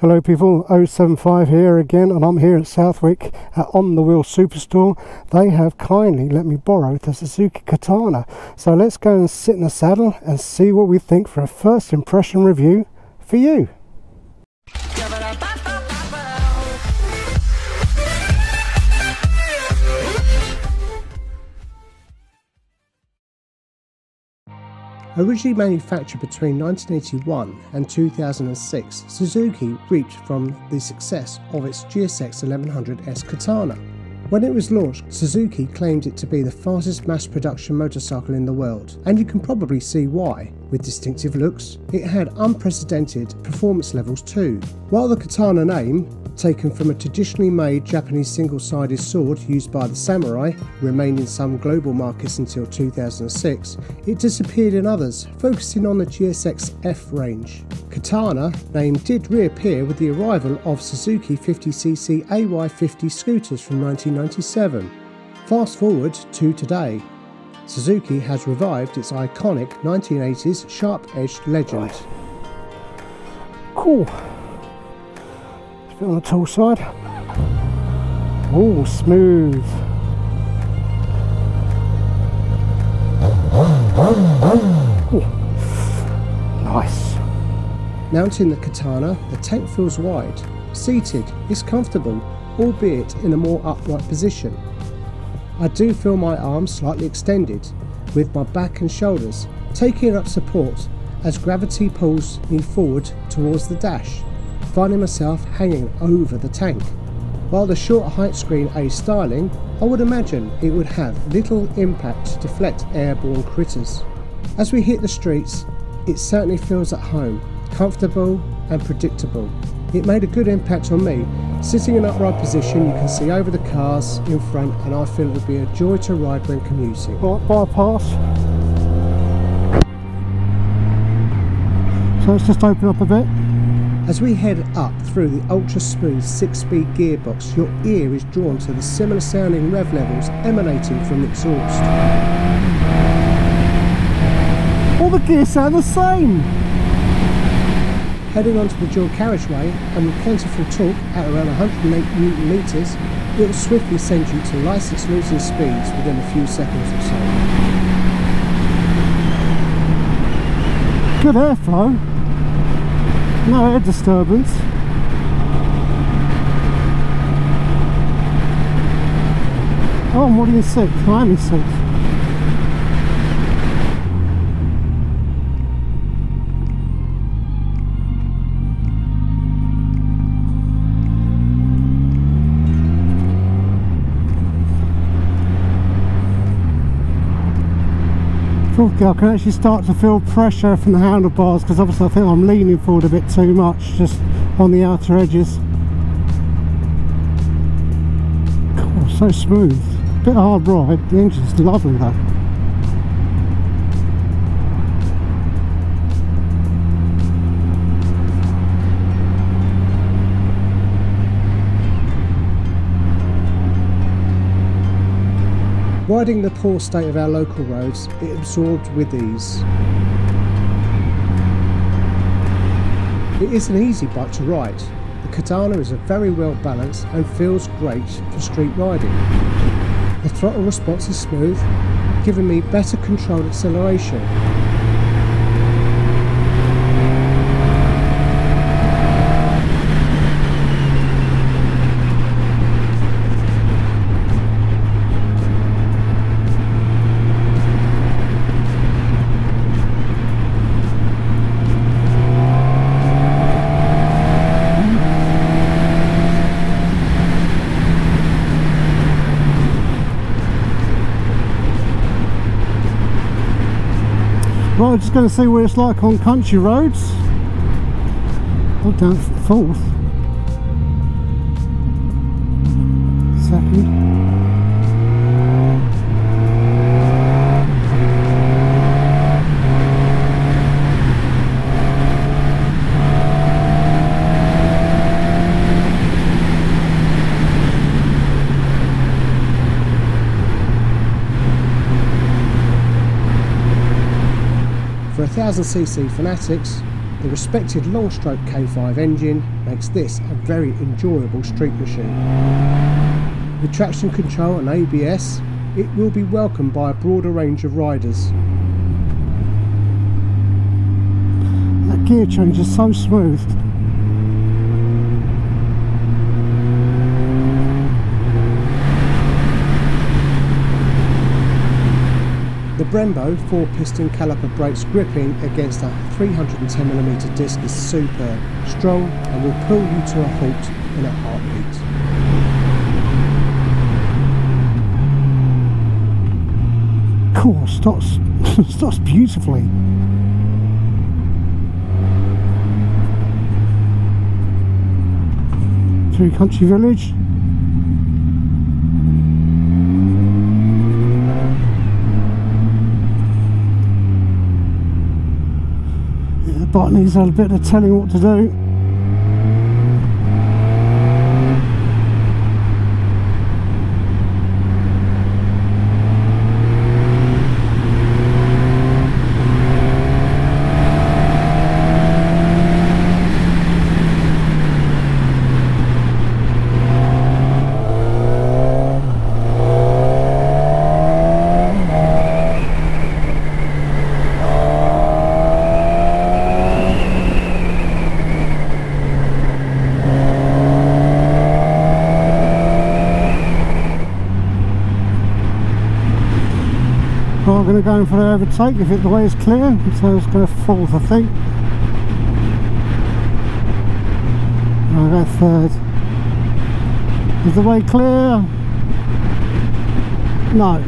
Hello people, 075 here again, and I'm here at Southwick at On The Wheel Superstore. They have kindly let me borrow the Suzuki Katana. So let's go and sit in the saddle and see what we think for a first impression review for you. Originally manufactured between 1981 and 2006, Suzuki reaped from the success of its GSX 1100S Katana. When it was launched, Suzuki claimed it to be the fastest mass production motorcycle in the world, and you can probably see why. With distinctive looks, it had unprecedented performance levels too. While the Katana name, taken from a traditionally made Japanese single-sided sword used by the samurai, remained in some global markets until 2006, it disappeared in others, focusing on the GSX-F range. Katana name did reappear with the arrival of Suzuki 50cc AY50 scooters from 1997. Fast forward to today. Suzuki has revived its iconic 1980s sharp-edged legend. Cool. On the tall side. Oh, smooth. Ooh, nice. Mounting the Katana, the tank feels wide. Seated is comfortable, albeit in a more upright position. I do feel my arms slightly extended, with my back and shoulders taking up support as gravity pulls me forward towards the dash, finding myself hanging over the tank. While the short height screen A styling, I would imagine it would have little impact to deflect airborne critters. As we hit the streets, it certainly feels at home, comfortable and predictable. It made a good impact on me. Sitting in an upright position, you can see over the cars in front, and I feel it would be a joy to ride when commuting. Bypass. So let's just open up a bit. As we head up through the ultra-smooth 6-speed gearbox, your ear is drawn to the similar sounding rev levels emanating from the exhaust. All the gears sound the same! Heading onto the dual carriageway, and with plentiful torque at around 108 Nm, it will swiftly send you to licence losing speeds within a few seconds or so. Good airflow. No air disturbance. Oh, I'm already in sixth. I'm in I can actually start to feel pressure from the handlebars, because obviously I think I'm leaning forward a bit too much, just on the outer edges. Oh, so smooth. Bit hard ride. The engine's lovely though. Riding the poor state of our local roads, it absorbed with ease. It is an easy bike to ride. The Katana is very well balanced and feels great for street riding. The throttle response is smooth, giving me better controlled acceleration. Right, I'm just going to see what it's like on country roads. I'm down fourth. Second. For 1000cc fanatics, The respected long-stroke K5 engine makes this a very enjoyable street machine. With traction control and ABS, it will be welcomed by a broader range of riders. That gear change is so smooth. The Brembo 4-piston caliper brakes gripping against a 310mm disc is superb, strong and will pull you to a halt in a heartbeat. Cool, stops beautifully. Through Country Village. Bike needs a bit of telling what to do. I'm going to go in for the overtake if the way is clear, so it's going to fall, I think. And I go third. Is the way clear? No.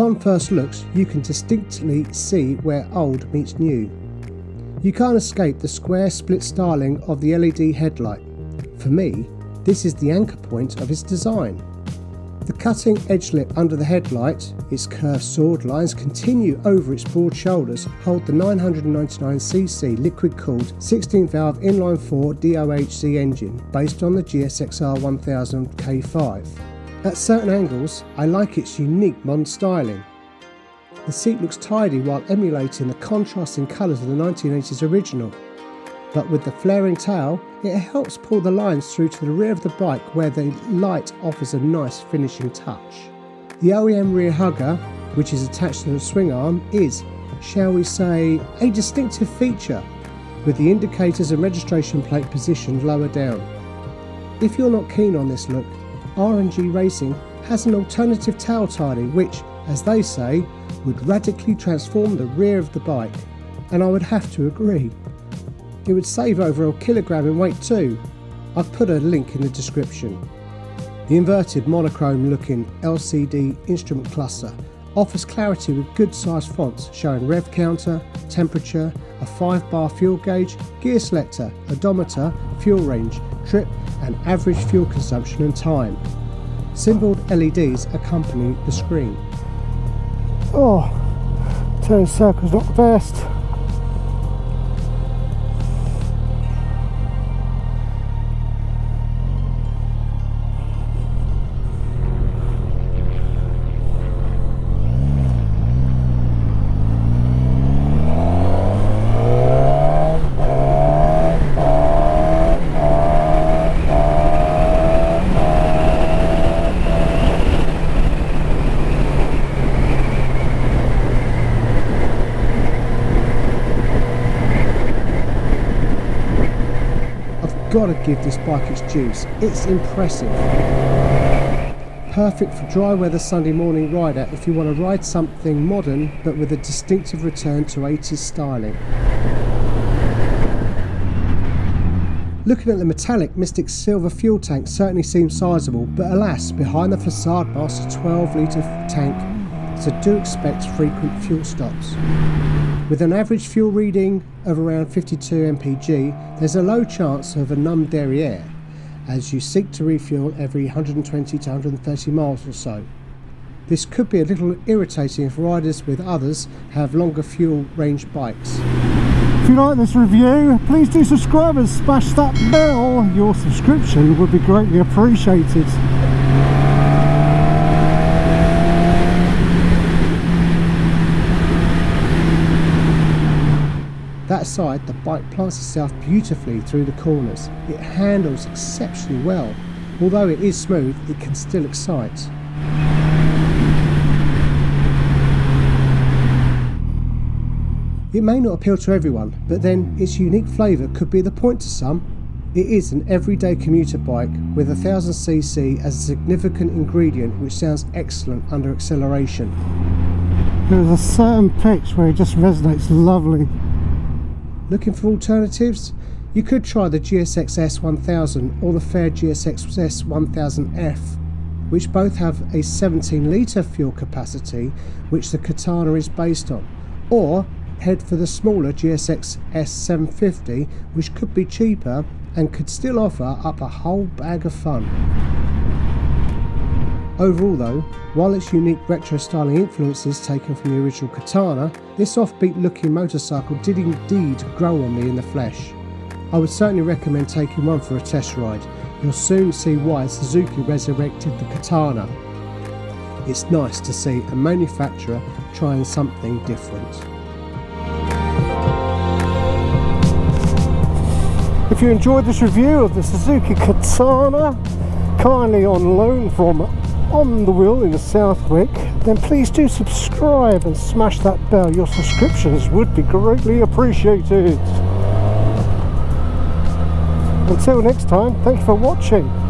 Upon first looks, you can distinctly see where old meets new. You can't escape the square split styling of the LED headlight. For me, this is the anchor point of its design. The cutting edge lip under the headlight, its curved sword lines continue over its broad shoulders, hold the 999cc liquid-cooled 16-valve inline-4 DOHC engine based on the GSX-R1000 K5. At certain angles, I like its unique modern styling. The seat looks tidy while emulating the contrasting colours of the 1980s original, but with the flaring tail, it helps pull the lines through to the rear of the bike where the light offers a nice finishing touch. The OEM rear hugger, which is attached to the swing arm, is, shall we say, a distinctive feature, with the indicators and registration plate positioned lower down. If you're not keen on this look, R&G Racing has an alternative tail tiling which, as they say, would radically transform the rear of the bike, and I would have to agree. It would save over a kilogram in weight too. I've put a link in the description. The inverted monochrome looking LCD instrument cluster offers clarity with good sized fonts showing rev counter, temperature, a 5 bar fuel gauge, gear selector, odometer, fuel range, trip and average fuel consumption and time. Symboled LEDs accompany the screen. Oh, turning circles not the best. Gotta give this bike its juice, it's impressive. Perfect for dry weather Sunday morning rider if you want to ride something modern but with a distinctive return to 80s styling. Looking at the metallic, Mystic's silver fuel tank certainly seems sizeable, but alas, behind the facade masks a 12-litre tank, so do expect frequent fuel stops. With an average fuel reading of around 52 mpg, there's a low chance of a numb derriere, as you seek to refuel every 120 to 130 miles or so. This could be a little irritating if riders with others have longer fuel range bikes. If you like this review, please do subscribe and smash that bell. Your subscription would be greatly appreciated. That side, the bike plants itself beautifully through the corners. It handles exceptionally well. Although it is smooth, it can still excite. It may not appeal to everyone, but then its unique flavour could be the point to some. It is an everyday commuter bike with 1000cc as a significant ingredient, which sounds excellent under acceleration. There's a certain pitch where it just resonates lovely. Looking for alternatives? You could try the GSX-S1000 or the fair GSX-S1000F, which both have a 17-litre fuel capacity, which the Katana is based on, or head for the smaller GSX-S750, which could be cheaper and could still offer up a whole bag of fun. Overall though, while its unique retro styling influences taken from the original Katana, this offbeat looking motorcycle did indeed grow on me in the flesh. I would certainly recommend taking one for a test ride. You'll soon see why Suzuki resurrected the Katana. It's nice to see a manufacturer trying something different. If you enjoyed this review of the Suzuki Katana, kindly on loan from On The Wheel in Southwick, then please do subscribe and smash that bell. Your subscriptions would be greatly appreciated. Until next time, thank you for watching.